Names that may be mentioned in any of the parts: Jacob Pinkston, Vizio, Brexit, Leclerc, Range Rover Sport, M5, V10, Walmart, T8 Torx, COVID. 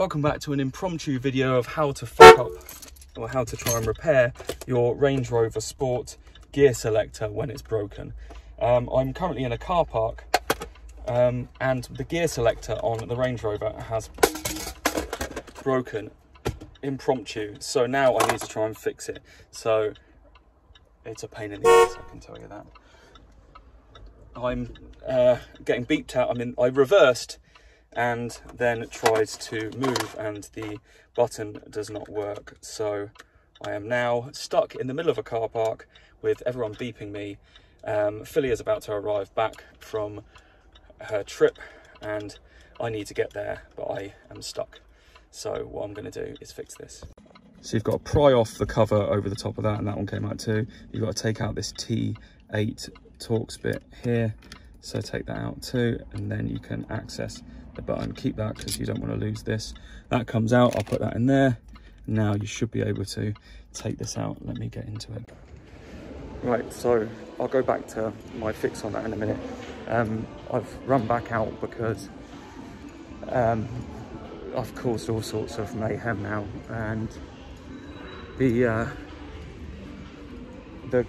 Welcome back to an impromptu video of how to fuck up or how to try and repair your Range Rover Sport gear selector when it's broken. I'm currently in a car park and the gear selector on the Range Rover has broken impromptu, so now I need to try and fix it. So it's a pain in the ass, I can tell you that. I'm getting beeped out. I reversed and then tried to move and the button does not work, so I am now stuck in the middle of a car park with everyone beeping me. Philly is about to arrive back from her trip and I need to get there, but I am stuck. So what I'm going to do is fix this. So you've got to pry off the cover over the top of that, and that one came out too. You've got to take out this T8 Torx bit here, so take that out too, and then you can access the button. Keep that because you don't want to lose this. That comes out, I'll put that in there. Now you should be able to take this out. Let me get into it. Right, so I'll go back to my fix on that in a minute. I've run back out because I've caused all sorts of mayhem now, and the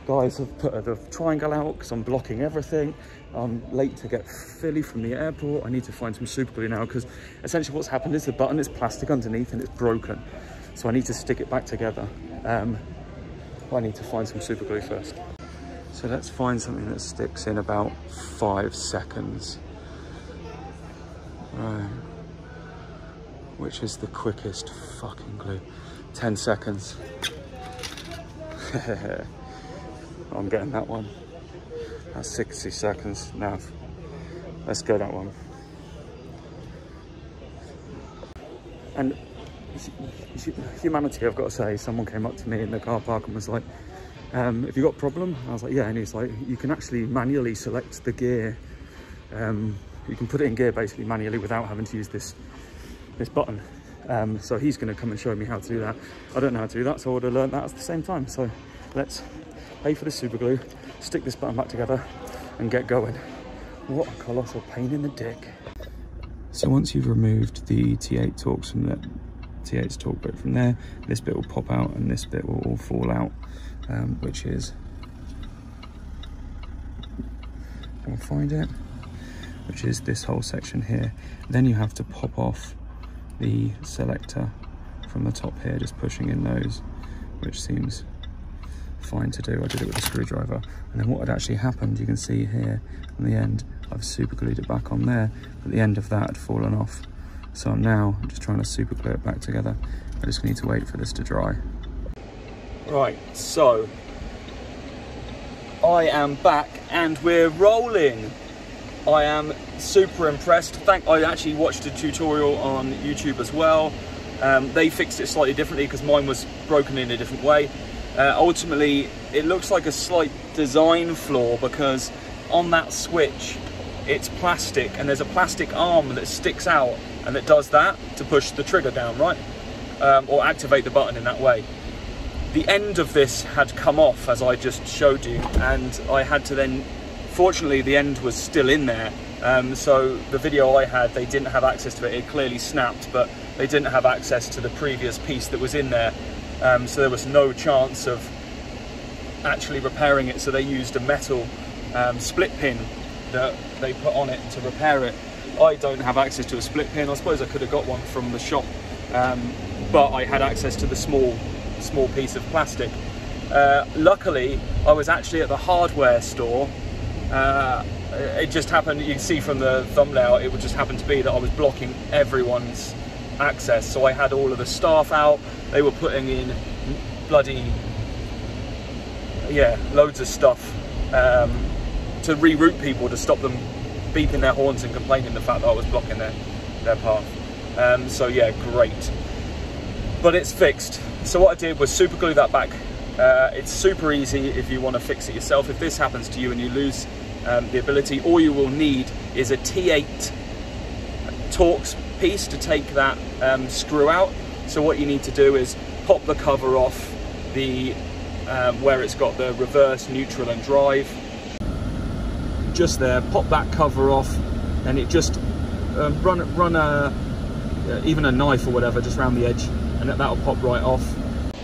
guys have put the triangle out because I'm blocking everything. I'm late to get Philly from the airport. I need to find some super glue now because essentially what's happened is the button is plastic underneath and it's broken. So I need to stick it back together. I need to find some super glue first. So let's find something that sticks in about 5 seconds. Right. Which is the quickest fucking glue. 10 seconds. I'm getting that one. That's 60 seconds. Now, let's go that one. And humanity, I've got to say, someone came up to me in the car park and was like, have you got a problem? I was like, yeah. And he's like, you can actually manually select the gear. You can put it in gear basically manually without having to use this button. So he's going to come and show me how to do that. I don't know how to do that, so I would have learned that at the same time. So let's pay for the super glue, stick this button back together and get going. What a colossal pain in the dick. So once you've removed the T8 Torx from the T8 Torx bit from there, this bit will pop out and this bit will all fall out, which is, I'll find it, which is this whole section here. Then you have to pop off the selector from the top here, just pushing in those, which seems fine to do. I did it with a screwdriver, and then what had actually happened, you can see here on the end, I've super glued it back on there, but the end of that had fallen off. So I'm now just trying to super glue it back together. I just need to wait for this to dry. Right, so I am back and we're rolling. I am super impressed. I actually watched a tutorial on YouTube as well. They fixed it slightly differently because mine was broken in a different way. Ultimately, it looks like a slight design flaw because on that switch, it's plastic and there's a plastic arm that sticks out and it does that to push the trigger down, right? Or activate the button in that way. The end of this had come off as I just showed you, and I had to then, fortunately the end was still in there. So the video I had, they didn't have access to it. It clearly snapped, but they didn't have access to the previous piece that was in there. So there was no chance of actually repairing it, so they used a metal split pin that they put on it to repair it. I don't have access to a split pin. I suppose I could have got one from the shop, but I had access to the small piece of plastic. Luckily, I was actually at the hardware store. It just happened, you can see from the thumbnail, it would just happen to be that I was blocking everyone's access, so I had all of the staff out. They were putting in bloody, yeah, loads of stuff to reroute people to stop them beeping their horns and complaining the fact that I was blocking their path. So yeah, great. But it's fixed. So what I did was super glue that back. It's super easy if you want to fix it yourself. If this happens to you and you lose the ability, all you will need is a T8 Torx piece to take that screw out. So what you need to do is pop the cover off the where it's got the reverse, neutral and drive. Just there, pop that cover off, and it just run a even a knife or whatever just around the edge, and that'll pop right off.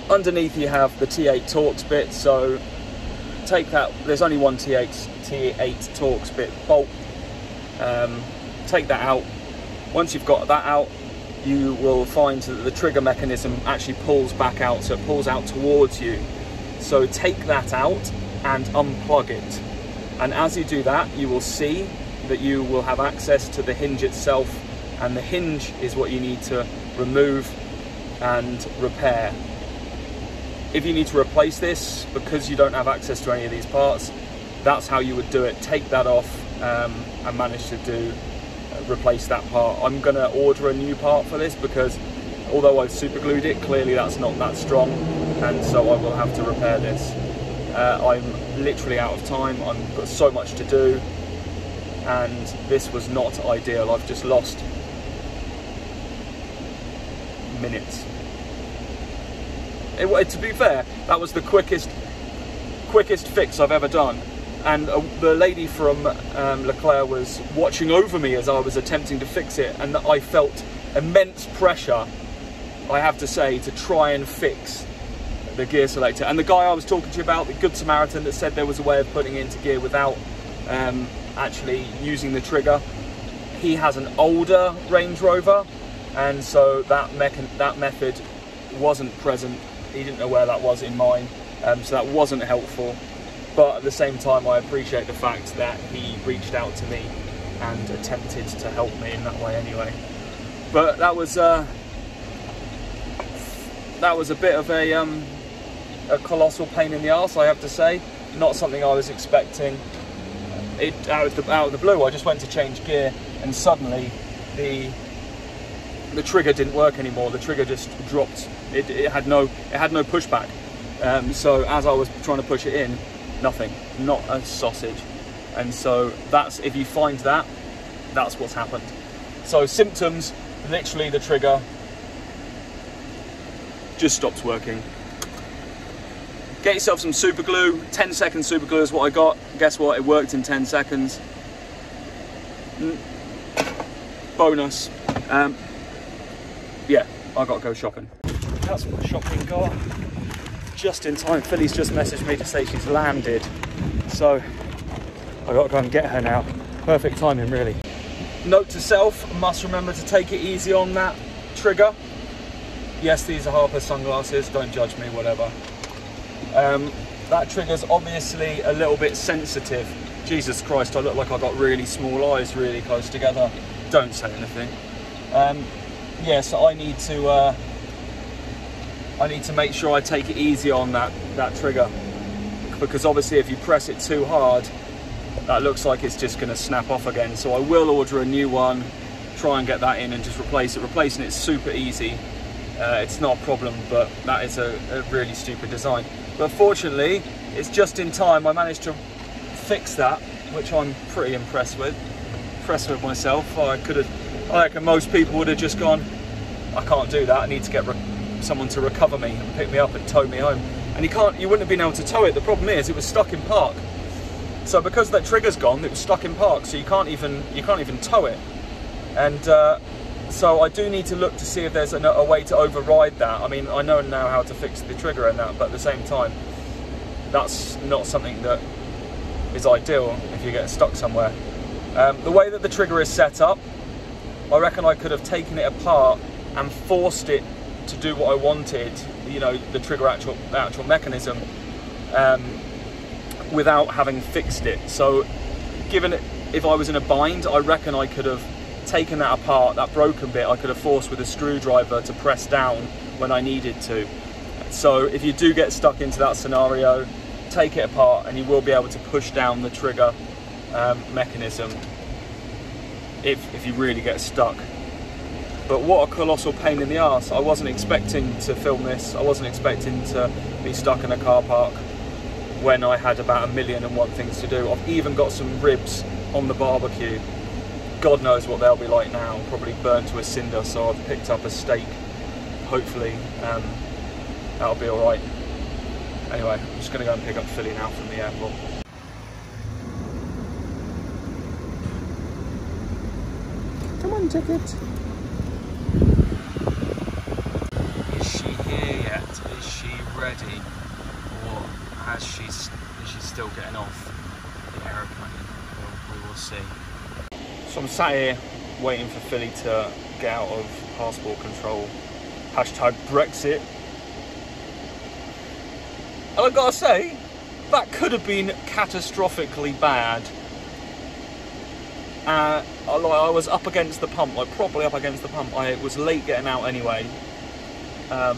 Underneath you have the T8 Torx bit, so take that, there's only one T8 Torx bit bolt, take that out. Once you've got that out, you will find that the trigger mechanism actually pulls back out, so it pulls out towards you. So take that out and unplug it. And as you do that, you will see that you will have access to the hinge itself, and the hinge is what you need to remove and repair. If you need to replace this, because you don't have access to any of these parts, that's how you would do it. Take that off and manage to replace that part. I'm going to order a new part for this, because although I've super glued it, clearly that's not that strong, and so I will have to repair this. I'm literally out of time. I've got so much to do, and this was not ideal. I've just lost minutes. To be fair, that was the quickest fix I've ever done. And the lady from Leclerc was watching over me as I was attempting to fix it, and I felt immense pressure, I have to say, to try and fix the gear selector. And the guy I was talking to you about, the Good Samaritan, that said there was a way of putting it into gear without actually using the trigger, he has an older Range Rover, and so that method wasn't present. He didn't know where that was in mine, so that wasn't helpful. But at the same time, I appreciate the fact that he reached out to me and attempted to help me in that way anyway. But that was a bit of a colossal pain in the arse, I have to say. Not something I was expecting. It out of the blue, I just went to change gear, and suddenly the trigger didn't work anymore. The trigger just dropped. It had no pushback. So as I was trying to push it in, nothing, not a sausage. And so that's, if you find that, that's what's happened. So symptoms, literally the trigger just stops working. Get yourself some super glue. 10 second super glue is what I got. Guess what, it worked in 10 seconds. Bonus. Yeah, I gotta go shopping. That's what the shopping got. Just in time. Philly's just messaged me to say she's landed, so I gotta go and get her now. Perfect timing, really. Note to self, must remember to take it easy on that trigger. Yes, these are Harper sunglasses, don't judge me, whatever. That trigger's obviously a little bit sensitive. Jesus Christ, I look like I've got really small eyes really close together. Don't say anything. Yeah, so I need to make sure I take it easy on that trigger, because obviously if you press it too hard, that looks like it's just going to snap off again. So I will order a new one, try and get that in and just replace it. Replacing it's super easy. It's not a problem, but that is a really stupid design. But fortunately, it's just in time. I managed to fix that, which I'm pretty impressed with. Impressed with myself. I reckon most people would have just gone, I can't do that, I need to get someone to recover me and pick me up and tow me home. And you wouldn't have been able to tow it. The problem is it was stuck in park. So because that trigger's gone, it was stuck in park, so you can't even tow it. And so I do need to look to see if there's a way to override that. I mean, I know now how to fix the trigger and that, but at the same time, that's not something that is ideal if you get stuck somewhere. The way that the trigger is set up, I reckon I could have taken it apart and forced it to do what I wanted, you know, the trigger actual mechanism, without having fixed it. So given it, if I was in a bind, I reckon I could have taken that apart, that broken bit, I could have forced with a screwdriver to press down when I needed to. So if you do get stuck into that scenario, take it apart and you will be able to push down the trigger mechanism if you really get stuck. But what a colossal pain in the arse. I wasn't expecting to film this. I wasn't expecting to be stuck in a car park when I had about 1,000,001 things to do. I've even got some ribs on the barbecue. God knows what they'll be like now. Probably burnt to a cinder, so I've picked up a steak. Hopefully that'll be all right. Anyway, I'm just gonna go and pick up Philly now from the airport. Come on, ticket. already, or is she still getting off the aeroplane? We will see. So I'm sat here waiting for Philly to get out of passport control. Hashtag Brexit. And I gotta say, that could have been catastrophically bad. I was up against the pump, like properly up against the pump. I was late getting out anyway. I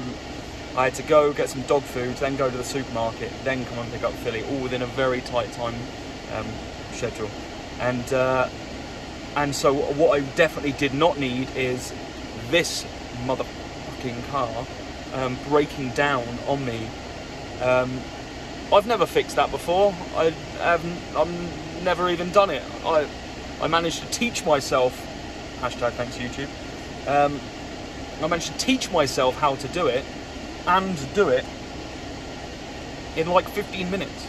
had to go get some dog food, then go to the supermarket, then come and pick up Philly, all within a very tight time schedule. And so what I definitely did not need is this motherfucking car breaking down on me. I've never fixed that before. I've never even done it. I managed to teach myself, hashtag thanks YouTube, I managed to teach myself how to do it, and do it in like 15 minutes.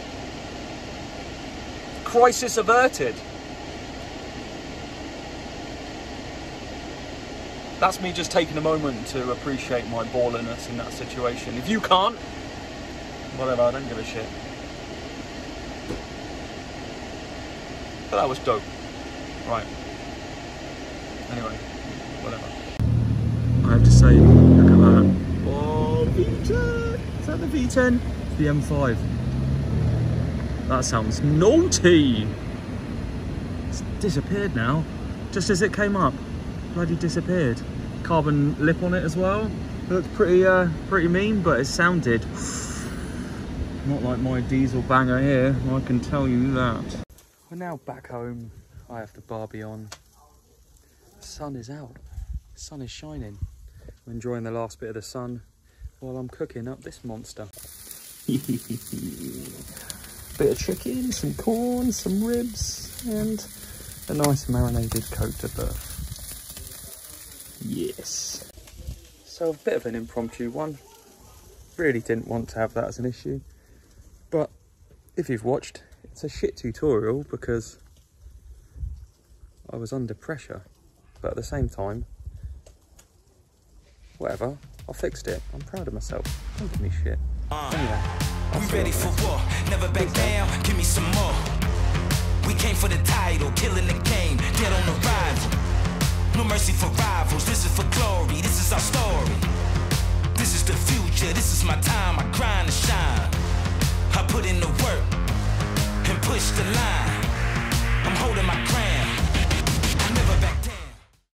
Crisis averted. That's me just taking a moment to appreciate my ballerness in that situation. If you can't, whatever, I don't give a shit. But that was dope. Right. Anyway, whatever. I have to say, look at that. Oh, V10! Is that the V10? It's the M5. That sounds naughty! It's disappeared now. Just as it came up. Bloody disappeared. Carbon lip on it as well. It looked pretty pretty mean, but it sounded not like my diesel banger here, I can tell you that. We're now back home. I have the barbie on. The sun is out. The sun is shining. I'm enjoying the last bit of the sun while I'm cooking up this monster. Bit of chicken, some corn, some ribs, and a nice marinated Côte de Bœuf. Yes. So a bit of an impromptu one. Really didn't want to have that as an issue. But if you've watched, it's a shit tutorial because I was under pressure. But at the same time, whatever, I fixed it. I'm proud of myself. Don't give me shit. Anyway, we ready for war, never back down, give me some more. We came for the title, killing the game, dead on arrival. No mercy for rivals, this is for glory, this is our story. This is the future, this is my time, I grind and shine. I put in the work and push the line. I'm holding my crown.